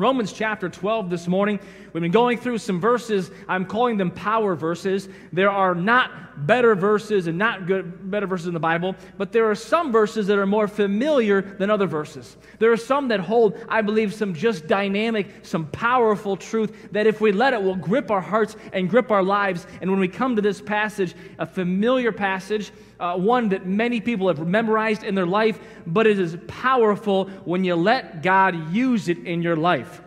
Romans chapter 12 this morning. We've been going through some verses. I'm calling them power verses. There are not better verses and not good better verses in the Bible, but there are some verses that are more familiar than other verses. There are some that hold, I believe, some just dynamic, some powerful truth that if we let it will grip our hearts and grip our lives. And when we come to this passage, a familiar passage, one that many people have memorized in their life, but it is powerful when you let God use it in your life.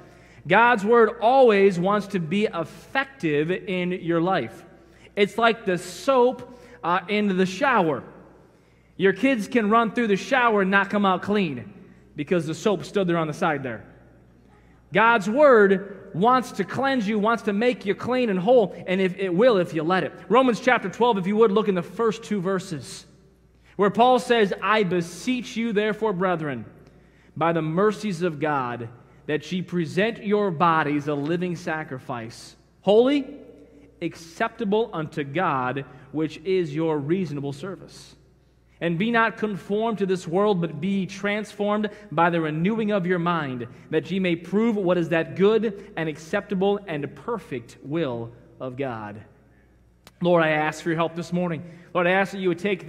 God's word always wants to be effective in your life. It's like the soap in the shower. Your kids can run through the shower and not come out clean because the soap stood there on the side there. God's word wants to cleanse you, wants to make you clean and whole, and it will if you let it. Romans chapter 12, if you would, look in the first two verses, where Paul says, I beseech you, therefore, brethren, by the mercies of God, that ye present your bodies a living sacrifice, holy, acceptable unto God, which is your reasonable service. And be not conformed to this world, but be transformed by the renewing of your mind, that ye may prove what is that good and acceptable and perfect will of God. Lord, I ask for your help this morning. Lord, I ask that you would take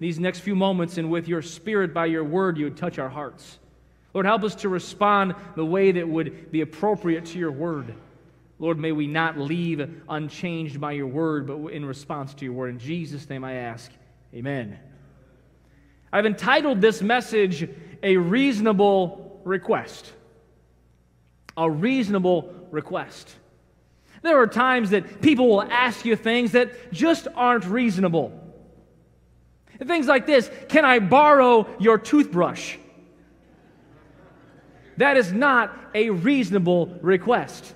these next few moments and with your spirit, by your word, you would touch our hearts. Lord, help us to respond the way that would be appropriate to your word. Lord, may we not leave unchanged by your word, but in response to your word. In Jesus' name I ask, amen. I've entitled this message, A Reasonable Request. A reasonable request. There are times that people will ask you things that just aren't reasonable. And things like this, can I borrow your toothbrush? That is not a reasonable request.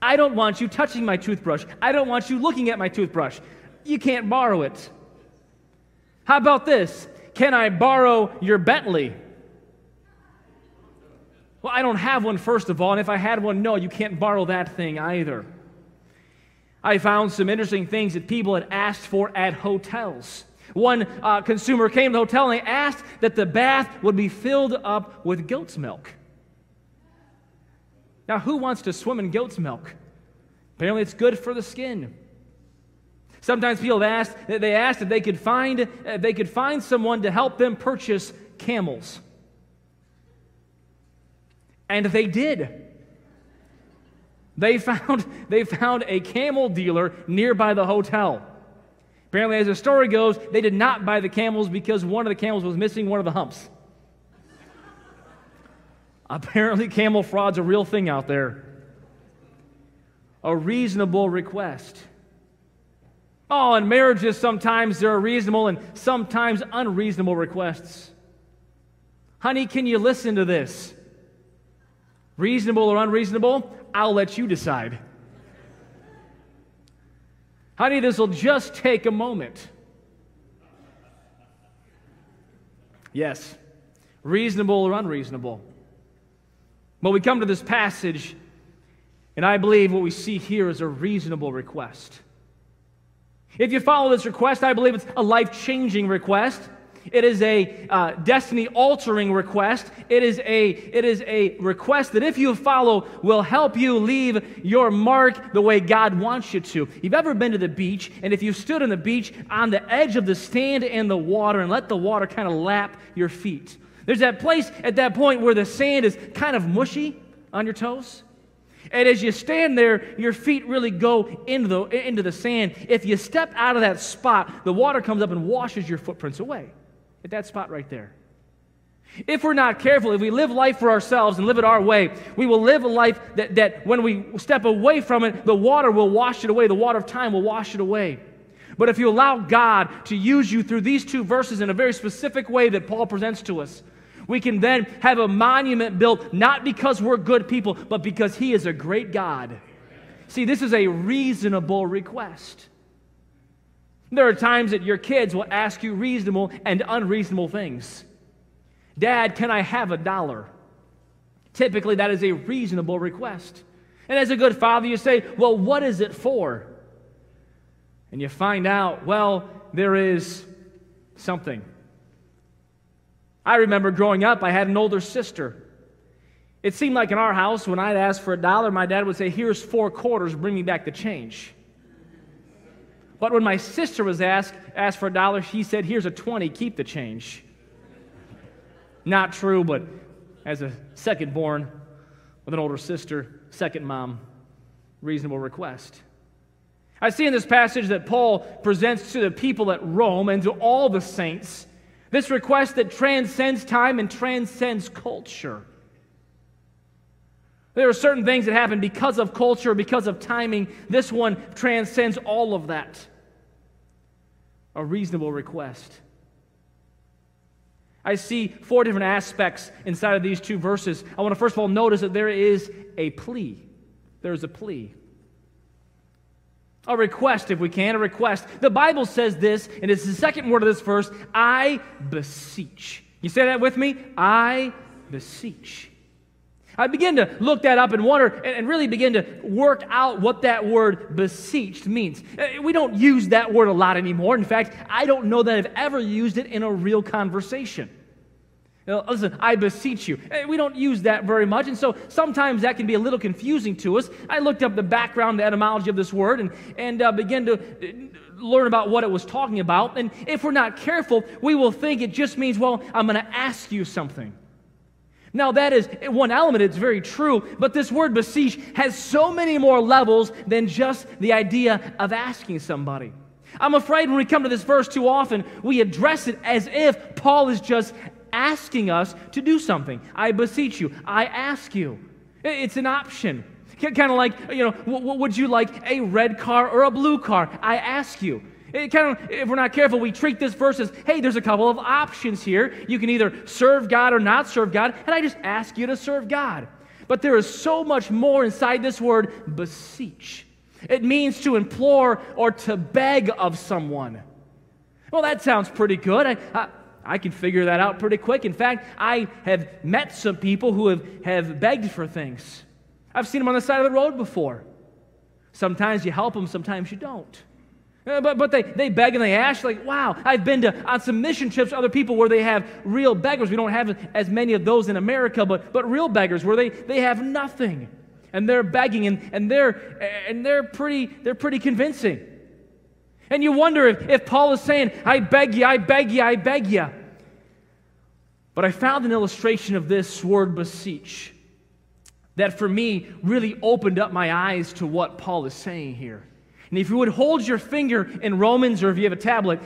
I don't want you touching my toothbrush. I don't want you looking at my toothbrush. You can't borrow it. How about this? Can I borrow your Bentley? Well, I don't have one, first of all, and if I had one, no, you can't borrow that thing either. I found some interesting things that people had asked for at hotels. One consumer came to the hotel and they asked that the bath would be filled up with goat's milk. Now, who wants to swim in goat's milk? Apparently, it's good for the skin. Sometimes people have asked, they asked if they could find someone to help them purchase camels. And they did. They found a camel dealer nearby the hotel. Apparently, as the story goes, they did not buy the camels because one of the camels was missing one of the humps. Apparently, camel fraud's a real thing out there. A reasonable request. Oh, in marriages sometimes there are reasonable and sometimes unreasonable requests. Honey, can you listen to this? Reasonable or unreasonable? I'll let you decide. Honey, this will just take a moment. Yes, reasonable or unreasonable. Well, we come to this passage, and I believe what we see here is a reasonable request. If you follow this request, I believe it's a life-changing request. It is a destiny-altering request. It is a request that if you follow will help you leave your mark the way God wants you to. You've ever been to the beach, and if you stood on the beach on the edge of the sand and the water and let the water kind of lap your feet. There's that place at that point where the sand is kind of mushy on your toes. And as you stand there, your feet really go into the sand. If you step out of that spot, the water comes up and washes your footprints away at that spot right there. If we're not careful, if we live life for ourselves and live it our way, we will live a life that when we step away from it, the water will wash it away. The water of time will wash it away. But if you allow God to use you through these two verses in a very specific way that Paul presents to us, we can then have a monument built, not because we're good people, but because He is a great God. See, this is a reasonable request. There are times that your kids will ask you reasonable and unreasonable things. Dad, can I have $1? Typically, that is a reasonable request. And as a good father, you say, well, what is it for? And you find out, well, there is something. I remember growing up, I had an older sister, It seemed like in our house, when I'd ask for $1, my dad would say, here's 4 quarters, bring me back the change. But when my sister was asked for $1, she said, here's a 20, keep the change. Not true, but as a second born with an older sister, second mom, reasonable request. I see in this passage that Paul presents to the people at Rome and to all the saints this request that transcends time and transcends culture. There are certain things that happen because of culture, because of timing. This one transcends all of that. A reasonable request. I see 4 different aspects inside of these 2 verses. I want to first of all notice that there is a plea. There is a plea. A request, if we can, a request. The Bible says this, and it's the second word of this verse, I beseech. You say that with me? I beseech. I begin to look that up and wonder and really begin to work out what that word beseeched means. We don't use that word a lot anymore. In fact, I don't know that I've ever used it in a real conversation. Now, listen, I beseech you. We don't use that very much, and so sometimes that can be a little confusing to us. I looked up the background, the etymology of this word, and began to learn about what it was talking about. And if we're not careful, we will think it just means, well, I'm going to ask you something. Now, that is one element, it's very true, but this word beseech has so many more levels than just the idea of asking somebody. I'm afraid when we come to this verse too often, we address it as if Paul is just asking us to do something. I beseech you. I ask you. It's an option. Kind of like, you know, would you like a red car or a blue car? I ask you. It kind of, if we're not careful, we treat this verse as, hey, there's a couple of options here. You can either serve God or not serve God, and I just ask you to serve God. But there is so much more inside this word, beseech. It means to implore or to beg of someone. Well, that sounds pretty good. I can figure that out pretty quick. In fact, I have met some people who have begged for things. I've seen them on the side of the road before. Sometimes you help them, sometimes you don't. But they beg and they ask, like, wow, I've been on some mission trips to other people where they have real beggars. We don't have as many of those in America, but real beggars where they have nothing. And they're begging, and they're pretty convincing. And you wonder if Paul is saying, I beg you, I beg you, I beg you. But I found an illustration of this word beseech that for me really opened up my eyes to what Paul is saying here. And if you would hold your finger in Romans, or if you have a tablet,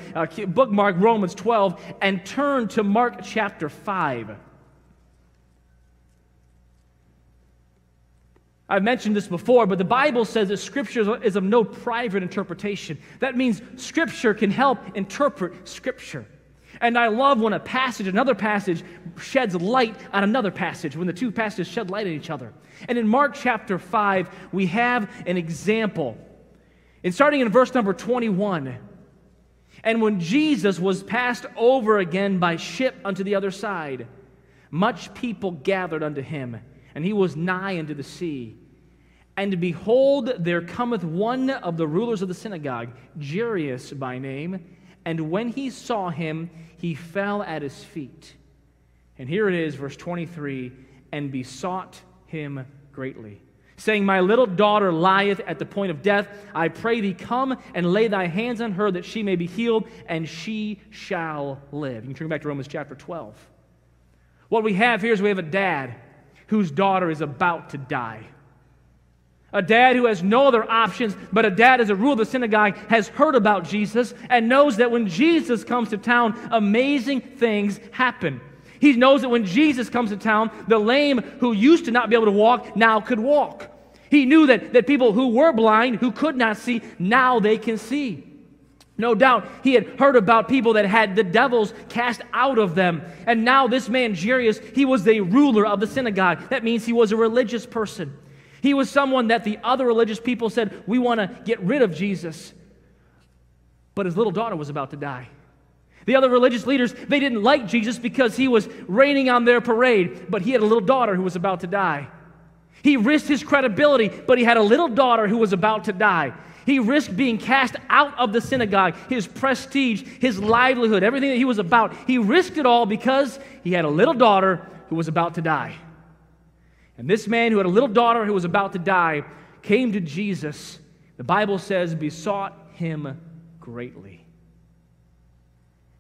bookmark Romans 12 and turn to Mark chapter 5. I've mentioned this before, but the Bible says that Scripture is of no private interpretation. That means Scripture can help interpret Scripture. And I love when another passage sheds light on another passage, when the 2 passages shed light on each other. And in Mark chapter 5, we have an example. And starting in verse number 21, and when Jesus was passed over again by ship unto the other side, much people gathered unto him, and he was nigh unto the sea. And behold, there cometh one of the rulers of the synagogue, Jairus by name, and when he saw him, he fell at his feet. And here it is, verse 23, and besought him greatly, saying, My little daughter lieth at the point of death. I pray thee, come and lay thy hands on her, that she may be healed, and she shall live. You can turn back to Romans chapter 12. What we have here is we have a dad whose daughter is about to die. A dad who has no other options, but a dad, as a ruler of the synagogue, has heard about Jesus and knows that when Jesus comes to town, amazing things happen. He knows that when Jesus comes to town, the lame who used to not be able to walk now could walk. He knew that people who were blind, who could not see, now they can see. No doubt he had heard about people that had the devils cast out of them. And now this man, Jairus, he was the ruler of the synagogue. That means he was a religious person. He was someone that the other religious people said, we want to get rid of Jesus. But his little daughter was about to die. The other religious leaders, they didn't like Jesus because he was raining on their parade, but he had a little daughter who was about to die. He risked his credibility, but he had a little daughter who was about to die. He risked being cast out of the synagogue, his prestige, his livelihood, everything that he was about. He risked it all because he had a little daughter who was about to die. And this man who had a little daughter who was about to die came to Jesus. The Bible says, besought him greatly.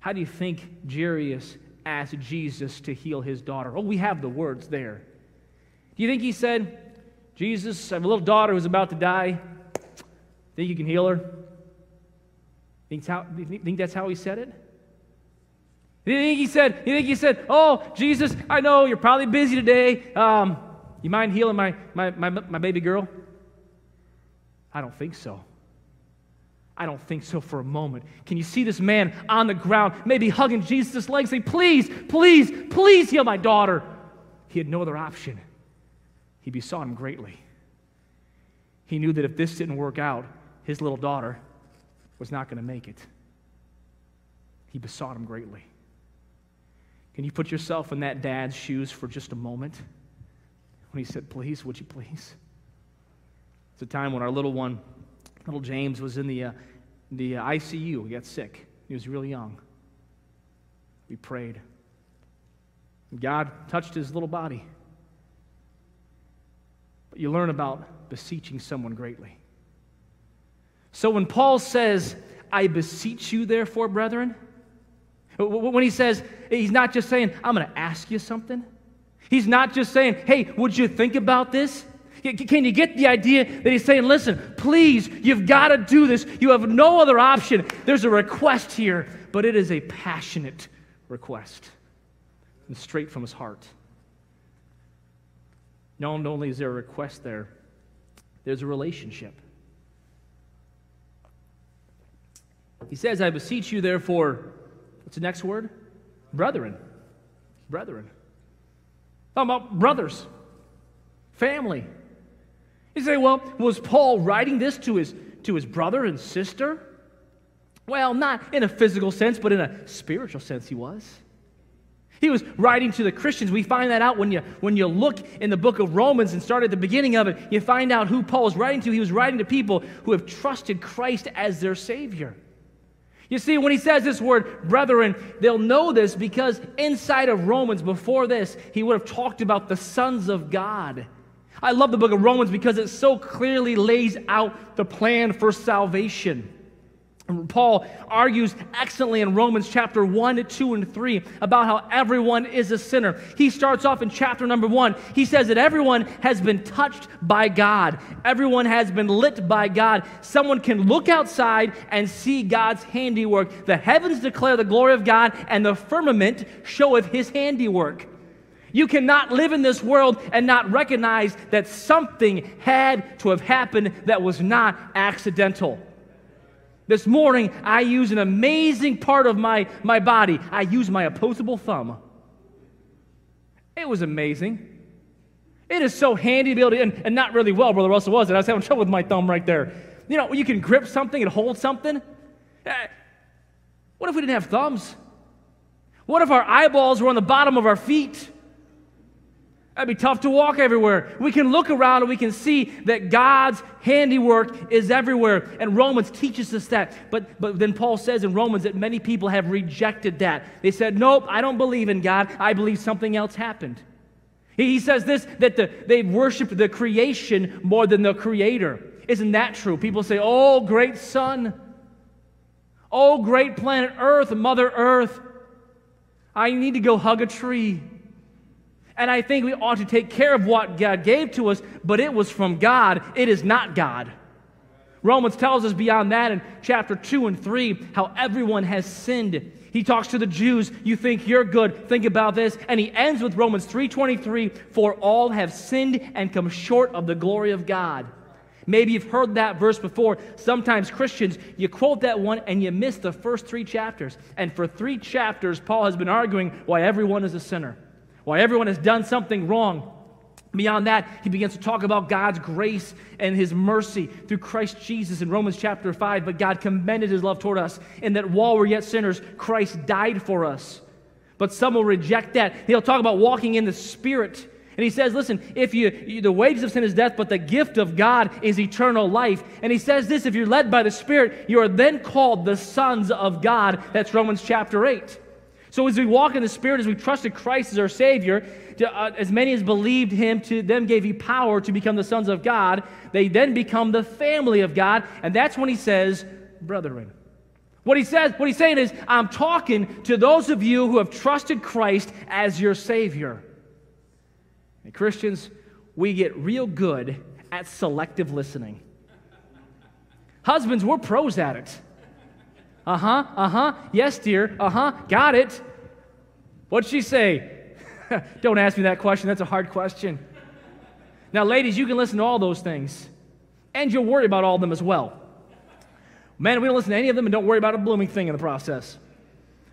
How do you think Jairus asked Jesus to heal his daughter? Oh, we have the words there. Do you think he said, Jesus, I have a little daughter who's about to die. Think you can heal her? Think that's how he said it? You think he said, oh, Jesus, I know you're probably busy today. You mind healing my baby girl? I don't think so. I don't think so for a moment. Can you see this man on the ground, maybe hugging Jesus' legs, saying, please, please, please heal my daughter? He had no other option. He besought him greatly. He knew that if this didn't work out, his little daughter was not going to make it. He besought him greatly. Can you put yourself in that dad's shoes for just a moment? When he said, please, would you please? It's a time when our little one, little James, was in the ICU. He got sick. He was really young. We prayed. And God touched his little body. But you learn about beseeching someone greatly. So when Paul says, I beseech you, therefore, brethren, when he says, he's not just saying, I'm going to ask you something. He's not just saying, hey, would you think about this? Can you get the idea that he's saying, listen, please, you've got to do this. You have no other option. There's a request here, but it is a passionate request and straight from his heart. Not only is there a request there, there's a relationship. He says, I beseech you, therefore, what's the next word? Brethren. Brethren. Talking about brothers. Family. You say, well, was Paul writing this to his brother and sister? Well, not in a physical sense, but in a spiritual sense he was. He was writing to the Christians. We find that out when you look in the book of Romans and start at the beginning of it, you find out who Paul was writing to. He was writing to people who have trusted Christ as their Savior. You see, when he says this word, brethren, they'll know this because inside of Romans, before this, he would have talked about the sons of God. I love the book of Romans because it so clearly lays out the plan for salvation. And Paul argues excellently in Romans chapter 1, 2, and 3 about how everyone is a sinner. He starts off in chapter number 1. He says that everyone has been touched by God. Everyone has been lit by God. Someone can look outside and see God's handiwork. The heavens declare the glory of God, and the firmament showeth his handiwork. You cannot live in this world and not recognize that something had to have happened that was not accidental. This morning, I use an amazing part of my body. I use my opposable thumb. It was amazing. It is so handy to be able to, and not really well, Brother Russell was it. I was having trouble with my thumb right there. You know, you can grip something and hold something. What if we didn't have thumbs? What if our eyeballs were on the bottom of our feet? That'd be tough to walk everywhere. We can look around and we can see that God's handiwork is everywhere. And Romans teaches us that. But then Paul says in Romans that many people have rejected that. They said, nope, I don't believe in God. I believe something else happened. He says this, that they worship the creation more than the Creator. Isn't that true? People say, oh, great sun. Oh, great planet Earth, Mother Earth. I need to go hug a tree. And I think we ought to take care of what God gave to us, but it was from God. It is not God. Romans tells us beyond that in chapter 2 and 3 how everyone has sinned. He talks to the Jews, you think you're good, think about this. And he ends with Romans 3:23, for all have sinned and come short of the glory of God. Maybe you've heard that verse before. Sometimes Christians, you quote that one and you miss the first three chapters. And for three chapters, Paul has been arguing why everyone is a sinner. Why everyone has done something wrong. Beyond that, he begins to talk about God's grace and his mercy through Christ Jesus in Romans chapter 5. But God commended his love toward us in that while we're yet sinners, Christ died for us. But some will reject that. He'll talk about walking in the Spirit. And he says, listen, if you the wages of sin is death, but the gift of God is eternal life. And he says this, if you're led by the Spirit, you are then called the sons of God. That's Romans chapter 8. So as we walk in the Spirit, as we trusted Christ as our Savior, as many as believed Him, to them gave He power to become the sons of God. They then become the family of God, and that's when He says, brethren. What He's saying is, I'm talking to those of you who have trusted Christ as your Savior. And Christians, we get real good at selective listening. Husbands, we're pros at it. Yes, dear. Got it. What'd she say? Don't ask me that question. That's a hard question. Now, ladies, you can listen to all those things, and you'll worry about all of them as well. Man, we don't listen to any of them, and don't worry about a blooming thing in the process.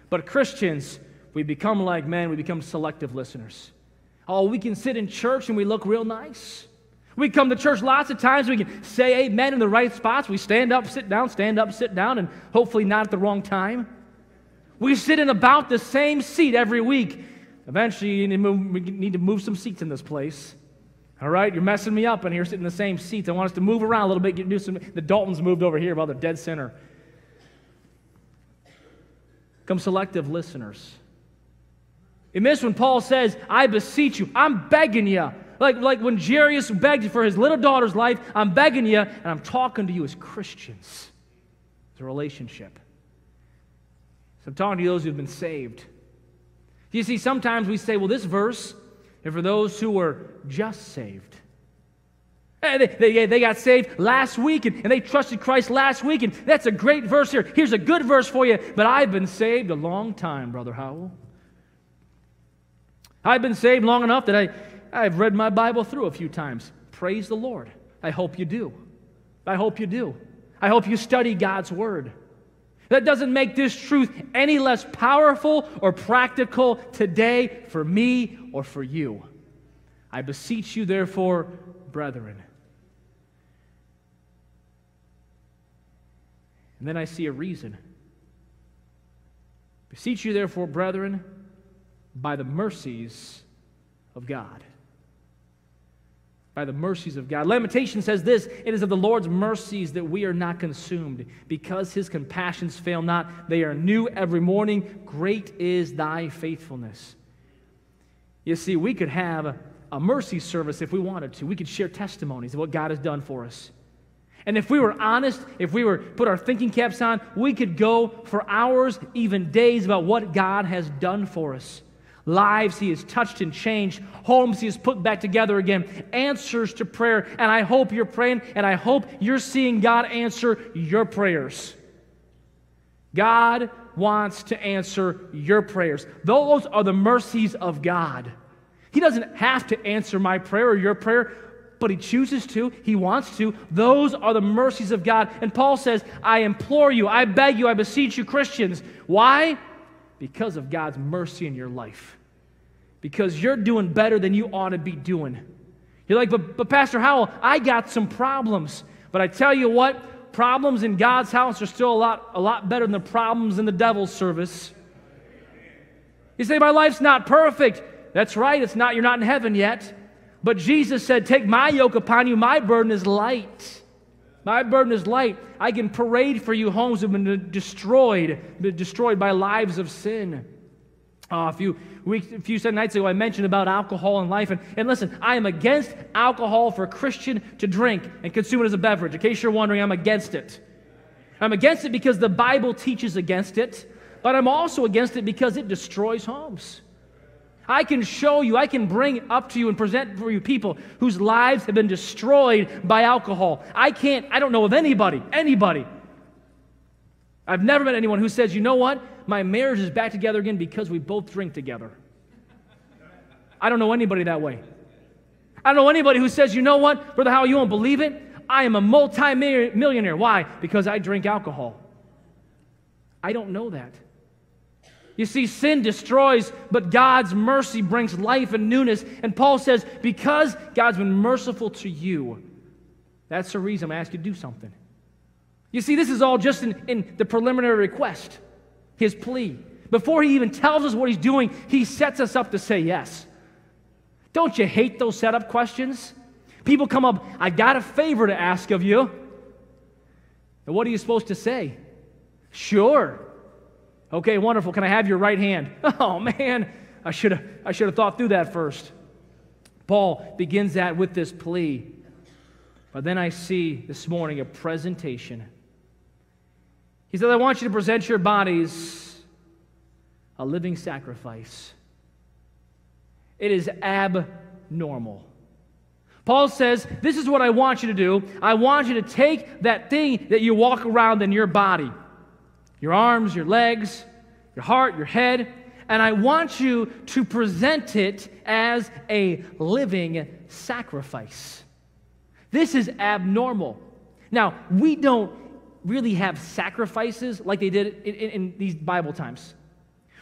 But Christians, we become like men. We become selective listeners. Oh, we can sit in church, and we look real nice. We come to church lots of times. We can say amen in the right spots. We stand up, sit down, and hopefully not at the wrong time. We sit in about the same seat every week. Eventually, we need to move some seats in this place. All right? You're messing me up in here, sitting in the same seats. I want us to move around a little bit. The Daltons moved over here, about the dead center. Come selective listeners. In this, when Paul says, I beseech you, I'm begging you. Like when Jairus begged for his little daughter's life, I'm begging you, and I'm talking to you as Christians. It's a relationship. So I'm talking to those who've been saved. You see, sometimes we say, well, this verse is for those who were just saved. Hey, they got saved last week, and they trusted Christ last week, and that's a great verse here. Here's a good verse for you, but I've been saved a long time, Brother Howell. I've been saved long enough that I've read my Bible through a few times. Praise the Lord. I hope you do. I hope you do. I hope you study God's Word. That doesn't make this truth any less powerful or practical today for me or for you. I beseech you, therefore, brethren. And then I see a reason. Beseech you, therefore, brethren, by the mercies of God. By the mercies of God. Lamentation says this, it is of the Lord's mercies that we are not consumed, because His compassions fail not. They are new every morning. Great is thy faithfulness. You see, we could have a mercy service if we wanted to. We could share testimonies of what God has done for us. And if we were honest, if we were put our thinking caps on, we could go for hours, even days, about what God has done for us. Lives He has touched and changed, homes He has put back together again, answers to prayer, and I hope you're praying, and I hope you're seeing God answer your prayers. God wants to answer your prayers. Those are the mercies of God. He doesn't have to answer my prayer or your prayer, but He chooses to, He wants to. Those are the mercies of God. And Paul says, I implore you, I beg you, I beseech you, Christians. Why? Because of God's mercy in your life. Because you're doing better than you ought to be doing. You're like, but Pastor Howell, I got some problems. But I tell you what, problems in God's house are still a lot better than the problems in the devil's service. You say, my life's not perfect. That's right, it's not. You're not in heaven yet. But Jesus said, take my yoke upon you. My burden is light. My burden is light. I can parade for you homes that have been destroyed by lives of sin. A few nights ago, I mentioned about alcohol in life. And listen, I am against alcohol for a Christian to drink and consume it as a beverage. In case you're wondering, I'm against it. I'm against it because the Bible teaches against it, but I'm also against it because it destroys homes. I can show you, I can bring up to you and present for you people whose lives have been destroyed by alcohol. I don't know of anybody. I've never met anyone who says, you know what, my marriage is back together again because we both drink together. I don't know anybody that way. I don't know anybody who says, you know what, Brother Howell, you won't believe it, I am a multi-millionaire. Why? Because I drink alcohol. I don't know that. You see, sin destroys, but God's mercy brings life and newness. And Paul says, because God's been merciful to you, that's the reason I'm going to ask you to do something. You see, this is all just in the preliminary request, his plea. Before he even tells us what he's doing, he sets us up to say yes. Don't you hate those setup questions? People come up, I got a favor to ask of you. And what are you supposed to say? Sure. Okay, wonderful. Can I have your right hand? Oh, man, I should have thought through that first. Paul begins that with this plea. But then I see this morning a presentation. He says, I want you to present your bodies a living sacrifice. It is abnormal. Paul says, this is what I want you to do. I want you to take that thing that you walk around in your body, your arms, your legs, your heart, your head, and I want you to present it as a living sacrifice. This is abnormal. Now, we don't really have sacrifices like they did in these Bible times.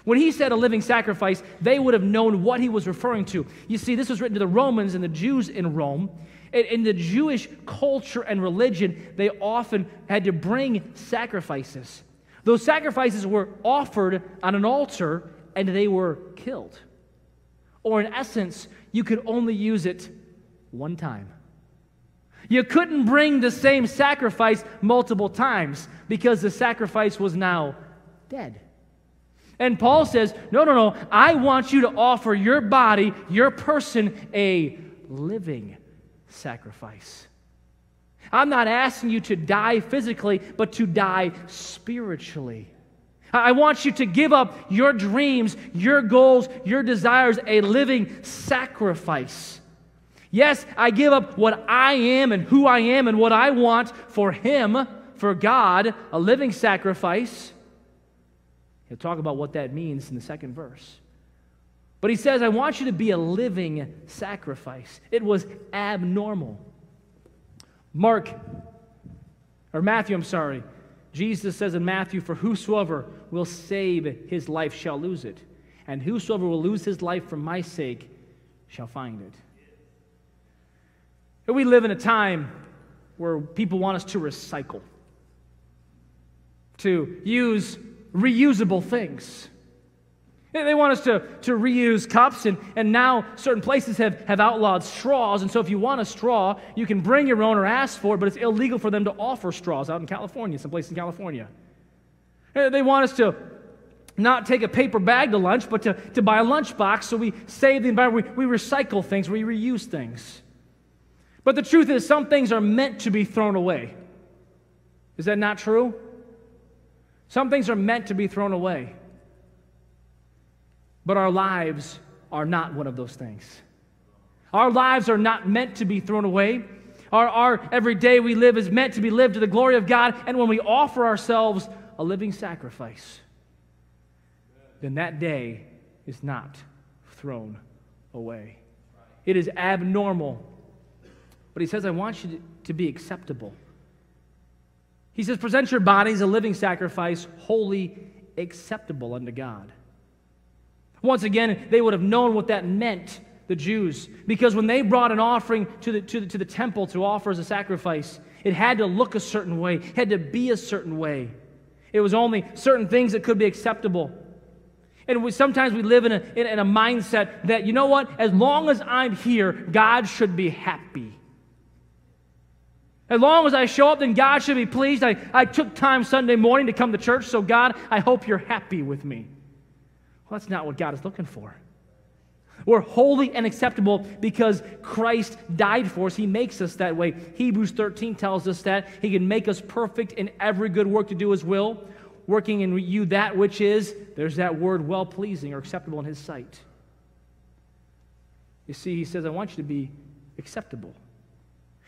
When he said a living sacrifice, they would have known what he was referring to. You see, this was written to the Romans and the Jews in Rome. In the Jewish culture and religion, they often had to bring sacrifices. Those sacrifices were offered on an altar, and they were killed. Or in essence, you could only use it one time. You couldn't bring the same sacrifice multiple times because the sacrifice was now dead. And Paul says, no, no, no, I want you to offer your body, your person, a living sacrifice. I'm not asking you to die physically, but to die spiritually. I want you to give up your dreams, your goals, your desires, a living sacrifice. Yes, I give up what I am and who I am and what I want for Him, for God, a living sacrifice. He'll talk about what that means in the second verse. But he says, I want you to be a living sacrifice. It was abnormal. Jesus says in Matthew, for whosoever will save his life shall lose it, and whosoever will lose his life for my sake shall find it. But we live in a time where people want us to recycle, to use reusable things. They want us to reuse cups, and now certain places have outlawed straws, and so if you want a straw, you can bring your own or ask for it, but it's illegal for them to offer straws out in California, someplace in California. They want us to not take a paper bag to lunch, but to buy a lunchbox, so we save the environment, we recycle things, we reuse things. But the truth is, some things are meant to be thrown away. Is that not true? Some things are meant to be thrown away. But our lives are not one of those things. Our lives are not meant to be thrown away. Our every day we live is meant to be lived to the glory of God, and when we offer ourselves a living sacrifice, then that day is not thrown away. It is abnormal. But he says, I want you to be acceptable. He says, present your bodies a living sacrifice, holy, acceptable unto God. Once again, they would have known what that meant, the Jews, because when they brought an offering to the temple to offer as a sacrifice, it had to look a certain way, it had to be a certain way. It was only certain things that could be acceptable. And sometimes we live in a mindset that, you know what, as long as I'm here, God should be happy. As long as I show up, then God should be pleased. I took time Sunday morning to come to church, so God, I hope you're happy with me. Well, that's not what God is looking for. We're holy and acceptable because Christ died for us. He makes us that way. Hebrews 13 tells us that He can make us perfect in every good work to do His will, working in you that which is, there's that word, well-pleasing or acceptable in His sight. You see, He says, I want you to be acceptable.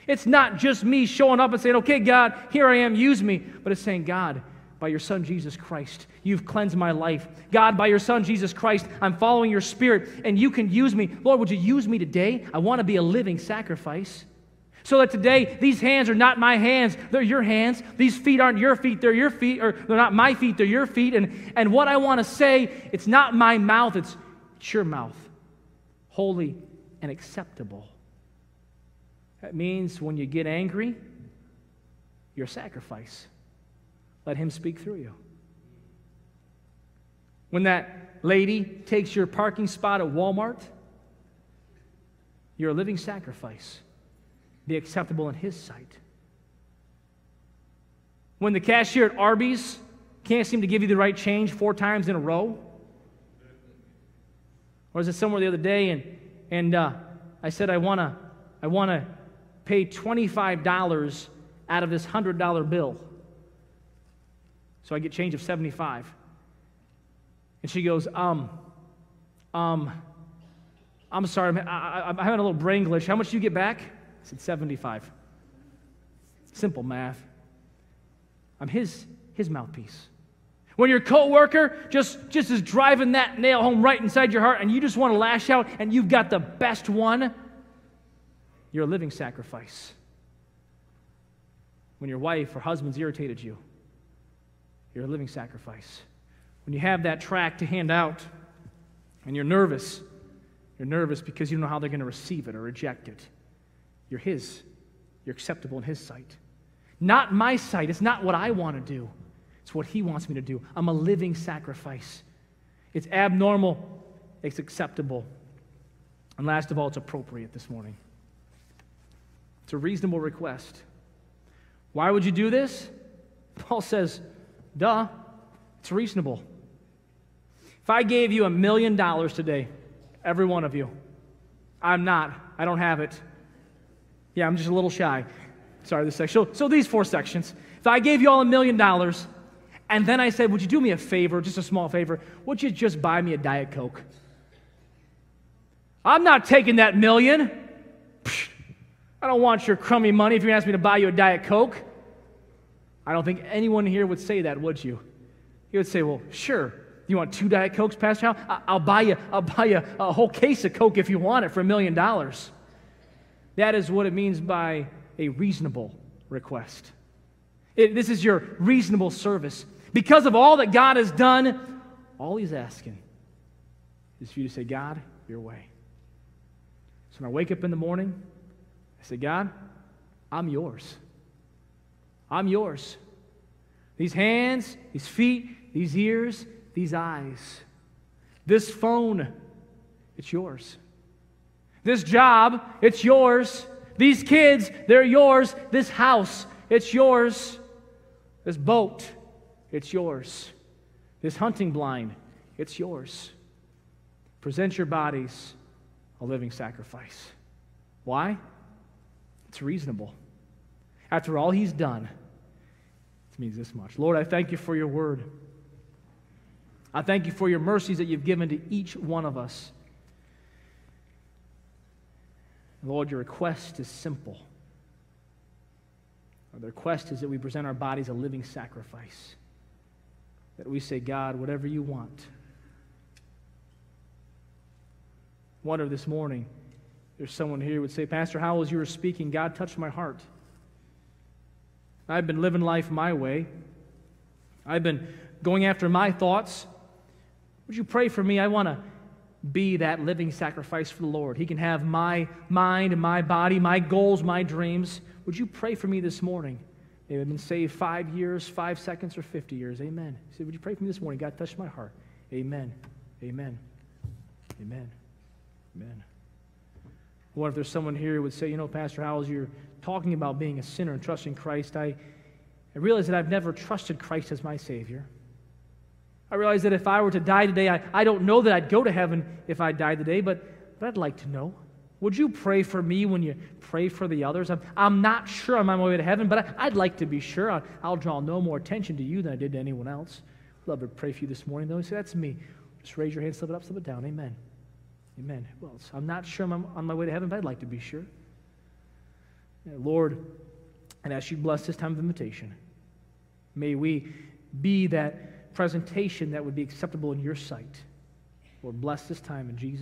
It's not just me showing up and saying, okay, God, here I am, use me. But it's saying, God, by your Son, Jesus Christ, you've cleansed my life. God, by your Son, Jesus Christ, I'm following your Spirit, and you can use me. Lord, would you use me today? I want to be a living sacrifice so that today these hands are not my hands. They're your hands. These feet aren't your feet. They're your feet. Or they're not my feet. They're your feet. And what I want to say, it's not my mouth. It's your mouth, holy and acceptable. That means when you get angry, your sacrifice. Let Him speak through you. When that lady takes your parking spot at Walmart, you're a living sacrifice. Be acceptable in His sight. When the cashier at Arby's can't seem to give you the right change 4 times in a row? Or was it somewhere the other day, and I said I wanna pay $25 out of this $100 bill, so I get change of 75. And she goes, I'm sorry, I'm having a little brain glitch. How much do you get back? I said 75. Simple math. I'm his mouthpiece. When your coworker just is driving that nail home right inside your heart and you just want to lash out and you've got the best one, you're a living sacrifice. When your wife or husband's irritated you, you're a living sacrifice. When you have that tract to hand out and you're nervous because you don't know how they're going to receive it or reject it. You're his. You're acceptable in his sight. Not my sight. It's not what I want to do. It's what he wants me to do. I'm a living sacrifice. It's abnormal. It's acceptable. And last of all, it's appropriate this morning. It's a reasonable request. Why would you do this? Paul says, duh, it's reasonable. If I gave you $1 million today, every one of you, I don't have it. Yeah, I'm just a little shy. Sorry, this section. So these 4 sections. If I gave you all $1 million, and then I said, would you do me a favor, just a small favor? Would you just buy me a Diet Coke? I'm not taking that $1 million. Psh, I don't want your crummy money if you ask me to buy you a Diet Coke. I don't think anyone here would say that, would you? You would say, well, sure. You want 2 Diet Cokes, Pastor Hal? I'll buy you a whole case of Coke if you want it for $1 million. That is what it means by a reasonable request. This is your reasonable service. Because of all that God has done, all he's asking is for you to say, God, your way. So when I wake up in the morning, I say, God, I'm yours. I'm yours. These hands, these feet, these ears, these eyes. This phone, it's yours. This job, it's yours. These kids, they're yours. This house, it's yours. This boat, it's yours. This hunting blind, it's yours. Present your bodies a living sacrifice. Why? It's reasonable. After all he's done, it means this much. Lord, I thank you for your word. I thank you for your mercies that you've given to each one of us. Lord, your request is simple. The request is that we present our bodies a living sacrifice. That we say, God, whatever you want. I wonder this morning, there's someone here who would say, Pastor Howell, as you were speaking, God touched my heart. I've been living life my way. I've been going after my thoughts. Would you pray for me? I want to be that living sacrifice for the Lord. He can have my mind, my body, my goals, my dreams. Would you pray for me this morning? Maybe I've been saved 5 years, 5 seconds, or 50 years. Amen. Say, would you pray for me this morning? God touched my heart. Amen. Amen. Amen. Amen. I wonder if there's someone here who would say, you know, Pastor Howells, you're talking about being a sinner and trusting Christ. I realize that I've never trusted Christ as my Savior. I realize that if I were to die today, I don't know that I'd go to heaven if I died today, but I'd like to know. Would you pray for me when you pray for the others? I'm not sure I'm on my way to heaven, but I'd like to be sure. I'll draw no more attention to you than I did to anyone else. I'd love to pray for you this morning, though. Say, that's me. Just raise your hand, slip it up, slip it down. Amen. Amen. Well, so I'm not sure I'm on my way to heaven, but I'd like to be sure. Lord, and as you bless this time of invitation, may we be that presentation that would be acceptable in your sight. Lord, bless this time in Jesus' name.